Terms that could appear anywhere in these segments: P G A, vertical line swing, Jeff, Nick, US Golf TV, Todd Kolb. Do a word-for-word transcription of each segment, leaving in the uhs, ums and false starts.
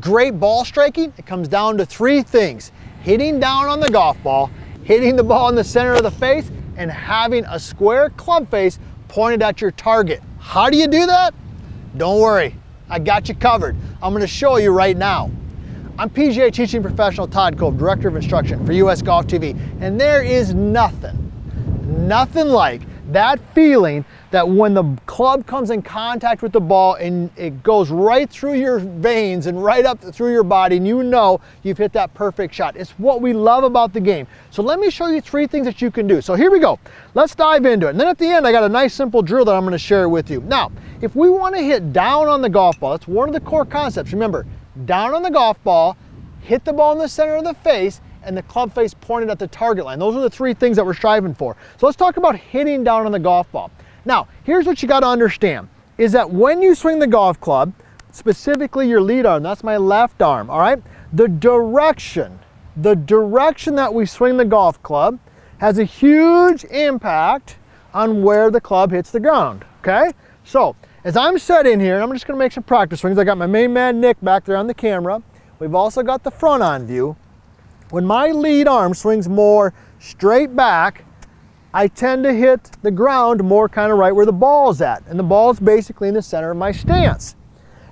great ball striking, it comes down to three things: hitting down on the golf ball, hitting the ball in the center of the face, and having a square club face pointed at your target. How do you do that? Don't worry, I got you covered. I'm gonna show you right now. I'm P G A teaching professional Todd Kolb, Director of Instruction for U S Golf T V, and there is nothing, nothing like that feeling that when the club comes in contact with the ball and it goes right through your veins and right up through your body, and you know you've hit that perfect shot. It's what we love about the game. So let me show you three things that you can do. So here we go. Let's dive into it. And then at the end, I got a nice simple drill that I'm going to share with you. Now, if we want to hit down on the golf ball, that's one of the core concepts. Remember, down on the golf ball, hit the ball in the center of the face, and the club face pointed at the target line. Those are the three things that we're striving for. So let's talk about hitting down on the golf ball. Now, here's what you got to understand, is that when you swing the golf club, specifically your lead arm, that's my left arm, all right? The direction, the direction that we swing the golf club has a huge impact on where the club hits the ground, okay? So, as I'm setting here, I'm just gonna make some practice swings. I got my main man, Nick, back there on the camera. We've also got the front on view. When my lead arm swings more straight back, I tend to hit the ground more kind of right where the ball's at. And the ball's basically in the center of my stance.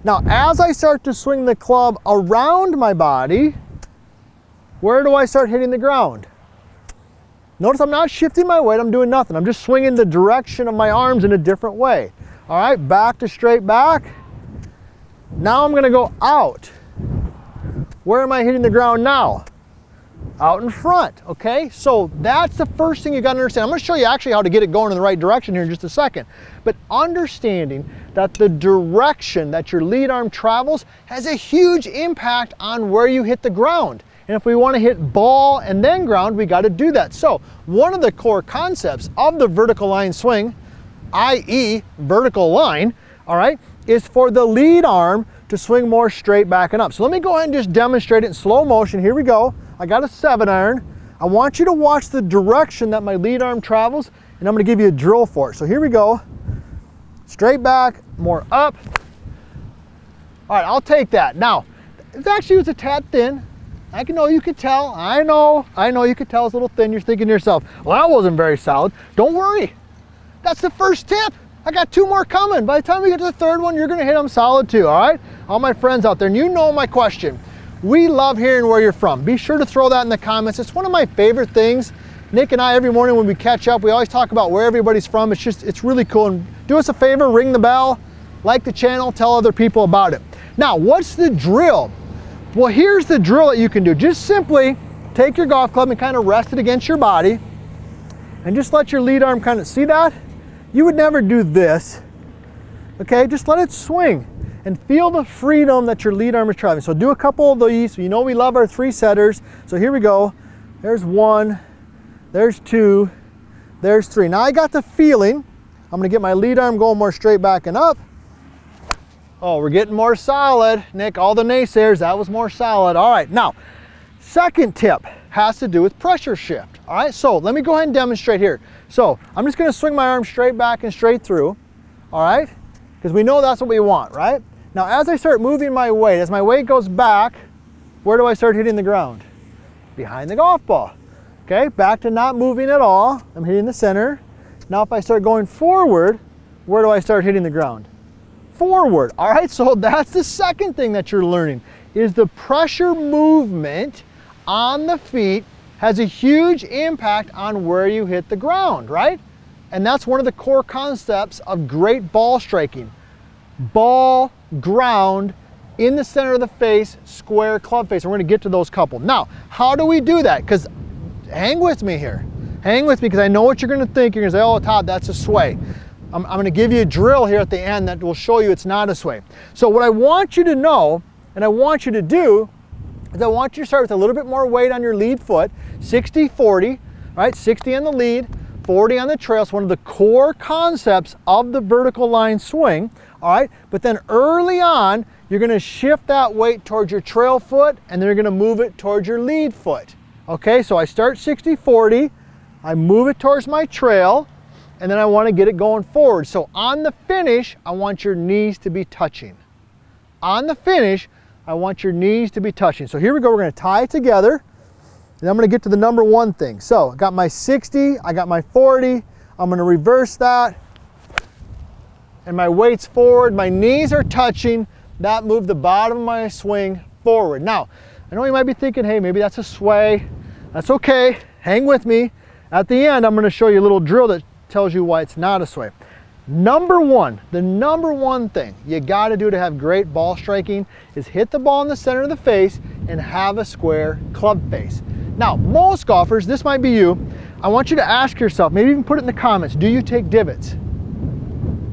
Now, as I start to swing the club around my body, where do I start hitting the ground? Notice I'm not shifting my weight, I'm doing nothing. I'm just swinging the direction of my arms in a different way. All right, back to straight back. Now I'm gonna go out. Where am I hitting the ground now? Out in front, okay? So that's the first thing you gotta understand. I'm gonna show you actually how to get it going in the right direction here in just a second. But understanding that the direction that your lead arm travels has a huge impact on where you hit the ground. And if we wanna hit ball and then ground, we gotta do that. So one of the core concepts of the vertical line swing, that is vertical line, all right, is for the lead arm to swing more straight back and up. So let me go ahead and just demonstrate it in slow motion. Here we go. I got a seven iron. I want you to watch the direction that my lead arm travels, and I'm gonna give you a drill for it. So here we go. Straight back, more up. All right, I'll take that. Now, it actually was a tad thin. I can know you could tell. I know, I know you could tell it's a little thin. You're thinking to yourself, well, that wasn't very solid. Don't worry. That's the first tip. I got two more coming. By the time we get to the third one, you're gonna hit them solid too, all right? All my friends out there, and you know my question. We love hearing where you're from. Be sure to throw that in the comments. It's one of my favorite things. Nick and I, every morning when we catch up, we always talk about where everybody's from. It's just, it's really cool. And do us a favor, ring the bell, like the channel, tell other people about it. Now, what's the drill? Well, here's the drill that you can do. Just simply take your golf club and kind of rest it against your body and just let your lead arm kind of, see that? You would never do this, okay? Just let it swing and feel the freedom that your lead arm is traveling. So do a couple of these. You know we love our three setters. So here we go. There's one, there's two, there's three. Now I got the feeling. I'm gonna get my lead arm going more straight back and up. Oh, we're getting more solid. Nick, all the naysayers, that was more solid. All right, now, second tip has to do with pressure shift. All right, so let me go ahead and demonstrate here. So I'm just gonna swing my arm straight back and straight through, all right? Because we know that's what we want, right? Now, as I start moving my weight, as my weight goes back, where do I start hitting the ground? Behind the golf ball, okay? Back to not moving at all. I'm hitting the center. Now, if I start going forward, where do I start hitting the ground? Forward, all right? So that's the second thing that you're learning, is the pressure movement on the feet has a huge impact on where you hit the ground, right? And that's one of the core concepts of great ball striking. Ball, ground, in the center of the face, square club face. We're gonna get to those couple. Now, how do we do that? Because hang with me here. Hang with me, because I know what you're gonna think. You're gonna say, oh, Todd, that's a sway. I'm, I'm gonna give you a drill here at the end that will show you it's not a sway. So what I want you to know, and I want you to do, is I want you to start with a little bit more weight on your lead foot, sixty forty, right? sixty on the lead, forty on the trail. It's one of the core concepts of the vertical line swing, all right? But then early on, you're gonna shift that weight towards your trail foot, and then you're gonna move it towards your lead foot, okay? So I start sixty forty, I move it towards my trail, and then I wanna get it going forward. So on the finish, I want your knees to be touching. On the finish, I want your knees to be touching. So here we go, we're gonna tie it together, and I'm gonna get to the number one thing. So I got my sixty, I got my forty, I'm gonna reverse that, and my weight's forward, my knees are touching, that moved the bottom of my swing forward. Now, I know you might be thinking, hey, maybe that's a sway. That's okay, hang with me. At the end, I'm gonna show you a little drill that tells you why it's not a sway. Number one, the number one thing you got to do to have great ball striking is hit the ball in the center of the face and have a square club face. Now, most golfers, this might be you, I want you to ask yourself, maybe even put it in the comments, do you take divots?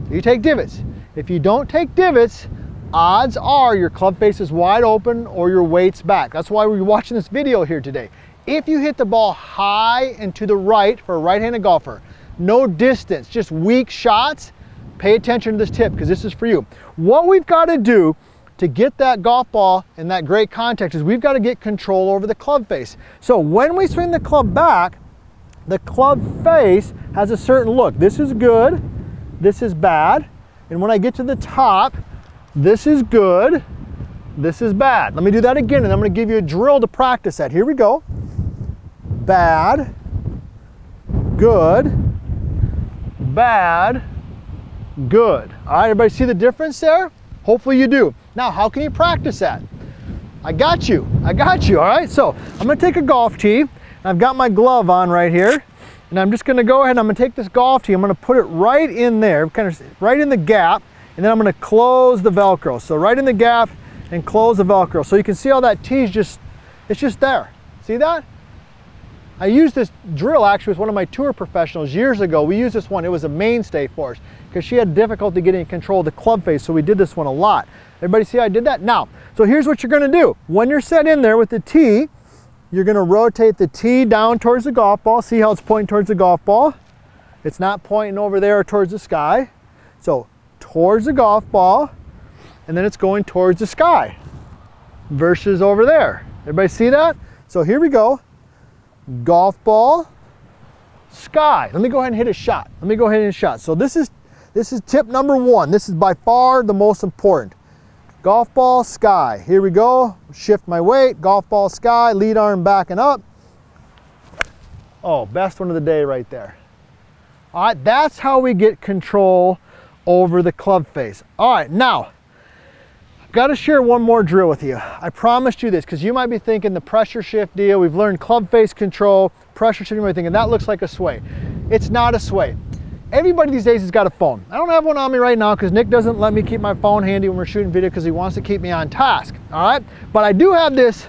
Do you take divots? If you don't take divots, odds are your club face is wide open or your weight's back. That's why we're watching this video here today. If you hit the ball high and to the right for a right-handed golfer, no distance, just weak shots, pay attention to this tip because this is for you. What we've got to do to get that golf ball in that great contact is we've got to get control over the club face. So when we swing the club back, the club face has a certain look. This is good, this is bad, and when I get to the top, this is good, this is bad. Let me do that again, and I'm going to give you a drill to practice that. Here we go. Bad, good, bad, good. All right, everybody see the difference there? Hopefully you do. Now, how can you practice that? I got you, I got you, all right? So I'm gonna take a golf tee, and I've got my glove on right here, and I'm just gonna go ahead and I'm gonna take this golf tee, I'm gonna put it right in there, kind of right in the gap, and then I'm gonna close the Velcro. So right in the gap and close the Velcro. So you can see how that tee's just, it's just there. See that? I used this drill actually with one of my tour professionals years ago. We used this one, it was a mainstay for us because she had difficulty getting control of the club face, so we did this one a lot. Everybody see how I did that? Now, so here's what you're gonna do. When you're set in there with the tee, you're gonna rotate the tee down towards the golf ball. See how it's pointing towards the golf ball? It's not pointing over there or towards the sky. So towards the golf ball, and then it's going towards the sky versus over there. Everybody see that? So here we go. Golf ball, sky. Let me go ahead and hit a shot. Let me go ahead and hit a shot. So this is, this is tip number one. This is by far the most important. Golf ball, sky. Here we go. Shift my weight. Golf ball, sky. Lead arm backing up. Oh, best one of the day right there. All right, that's how we get control over the club face. All right, now, got to share one more drill with you. I promised you this because you might be thinking the pressure shift deal, we've learned club face control, pressure shifting, everything, and that looks like a sway. It's not a sway. Everybody these days has got a phone. I don't have one on me right now because Nick doesn't let me keep my phone handy when we're shooting video because he wants to keep me on task, all right? But I do have this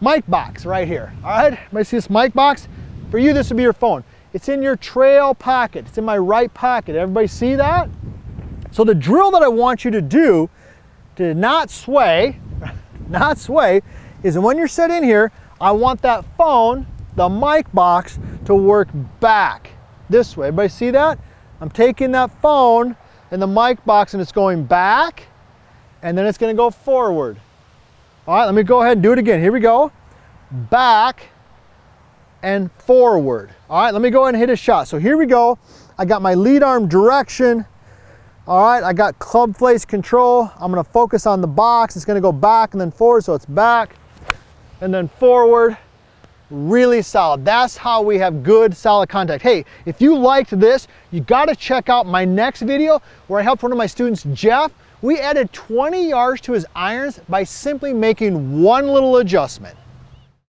mic box right here, all right? Everybody see this mic box? For you, this would be your phone. It's in your trail pocket. It's in my right pocket. Everybody see that? So the drill that I want you to do to not sway, not sway, is when you're set in here, I want that phone, the mic box, to work back this way. Everybody see that? I'm taking that phone and the mic box and it's going back and then it's gonna go forward. All right, let me go ahead and do it again. Here we go. Back and forward. All right, let me go ahead and hit a shot. So here we go. I got my lead arm direction. All right, I got club face control. I'm gonna focus on the box. It's gonna go back and then forward, so it's back and then forward. Really solid. That's how we have good, solid contact. Hey, if you liked this, you gotta check out my next video where I helped one of my students, Jeff. We added twenty yards to his irons by simply making one little adjustment.